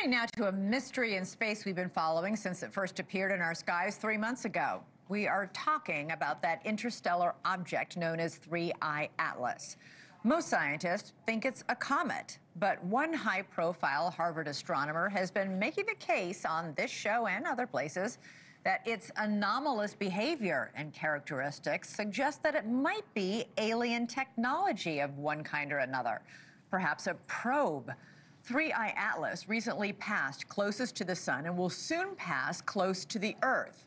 Turning now to a mystery in space we've been following since it first appeared in our skies 3 months ago. We are talking about that interstellar object known as 3I/ATLAS. Most scientists think it's a comet, but one high-profile Harvard astronomer has been making the case on this show and other places that its anomalous behavior and characteristics suggest that it might be alien technology of one kind or another, perhaps a probe. 3I/ATLAS recently passed closest to the sun and will soon pass close to the Earth.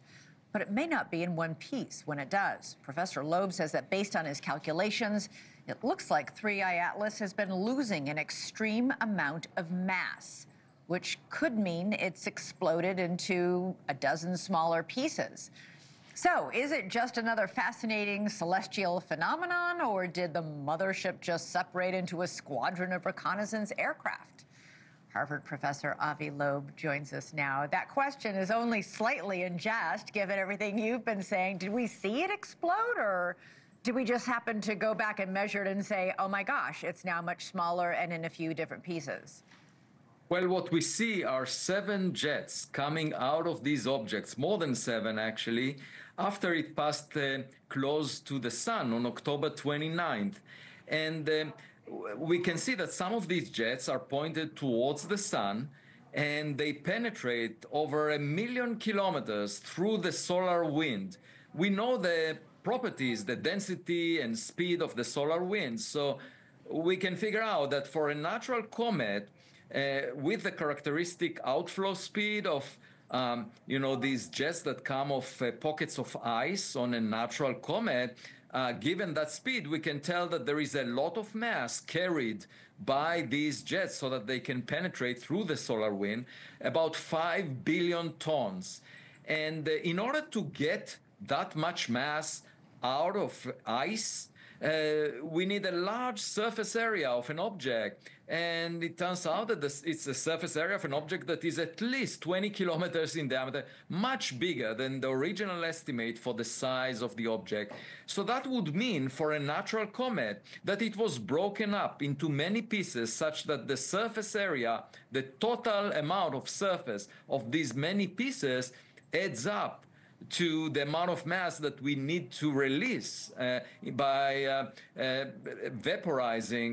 But it may not be in one piece when it does. Professor Loeb says that based on his calculations, it looks like 3I/ATLAS has been losing an extreme amount of mass, which could mean it's exploded into a dozen smaller pieces. So, is it just another fascinating celestial phenomenon, or did the mothership just separate into a squadron of reconnaissance aircraft? Harvard professor Avi Loeb joins us now. That question is only slightly in jest, given everything you've been saying. Did we see it explode, or did we just happen to go back and measure it and say, oh my gosh, it's now much smaller and in a few different pieces? Well, what we see are 7 jets coming out of these objects, more than 7 actually, after it passed close to the sun on October 29th. And we can see that some of these jets are pointed towards the sun, and they penetrate over 1,000,000 kilometers through the solar wind. We know the properties, the density and speed of the solar wind, so we can figure out that for a natural comet, with the characteristic outflow speed of these jets that come off pockets of ice on a natural comet, given that speed, we can tell that there is a lot of mass carried by these jets so that they can penetrate through the solar wind, about 5 billion tons. And in order to get that much mass out of ice, we need a large surface area of an object, and it turns out that it's a surface area of an object that is at least 20 kilometers in diameter, much bigger than the original estimate for the size of the object. So that would mean for a natural comet that it was broken up into many pieces such that the surface area, the total amount of surface of these many pieces adds up to the amount of mass that we need to release by vaporizing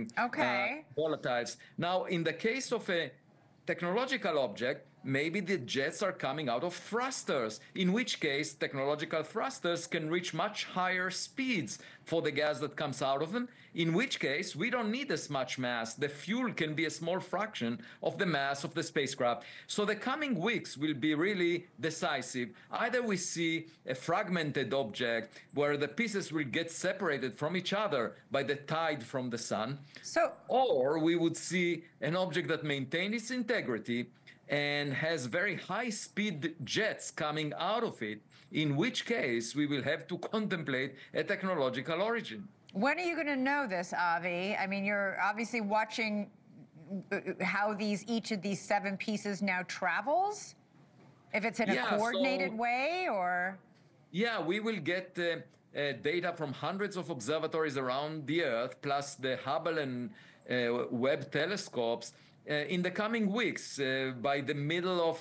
volatiles. Now, in the case of a technological object, maybe the jets are coming out of thrusters, in which case technological thrusters can reach much higher speeds for the gas that comes out of them, in which case we don't need as much mass. The fuel can be a small fraction of the mass of the spacecraft. So the coming weeks will be really decisive. Either we see a fragmented object where the pieces will get separated from each other by the tide from the sun, or we would see an object that maintains its integrity and has very high-speed jets coming out of it, in which case we will have to contemplate a technological origin. When are you going to know this, Avi? I mean, you're obviously watching how each of these 7 pieces now travels, if it's in a coordinated way, or? Yeah, we will get data from hundreds of observatories around the Earth, plus the Hubble and Webb telescopes. In the coming weeks, by the middle of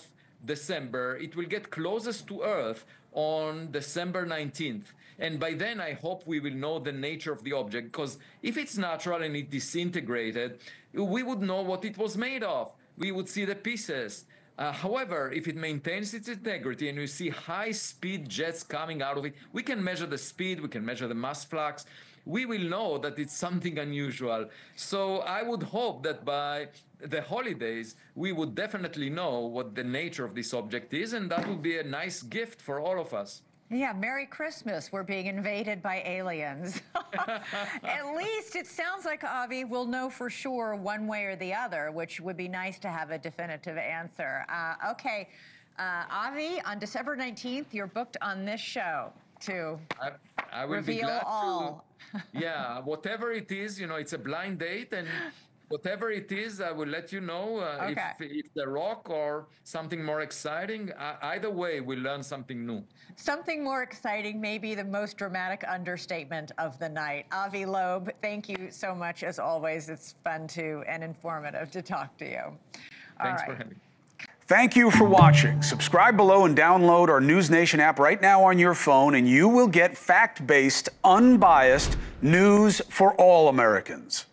December, it will get closest to Earth on December 19th. And by then, I hope we will know the nature of the object, because if it's natural and it disintegrated, we would know what it was made of. We would see the pieces. However, if it maintains its integrity and we see high-speed jets coming out of it, we can measure the speed, we can measure the mass flux. We will know that it's something unusual. So I would hope that by the holidays, we would definitely know what the nature of this object is, and that would be a nice gift for all of us. Yeah, Merry Christmas. We're being invaded by aliens. At least it sounds like, Avi, we'll know for sure one way or the other, which would be nice to have a definitive answer. Avi, on December 19th, you're booked on this show to I will reveal be glad all. To, yeah, whatever it is, it's a blind date, and whatever it is, I will let you know if the rock or something more exciting. Either way, we learn something new. Something more exciting may be the most dramatic understatement of the night. Avi Loeb, thank you so much, as always. It's fun and informative to talk to you. Thanks for having me. Thank you for watching. Subscribe below and download our News Nation app right now on your phone, and you will get fact-based, unbiased news for all Americans.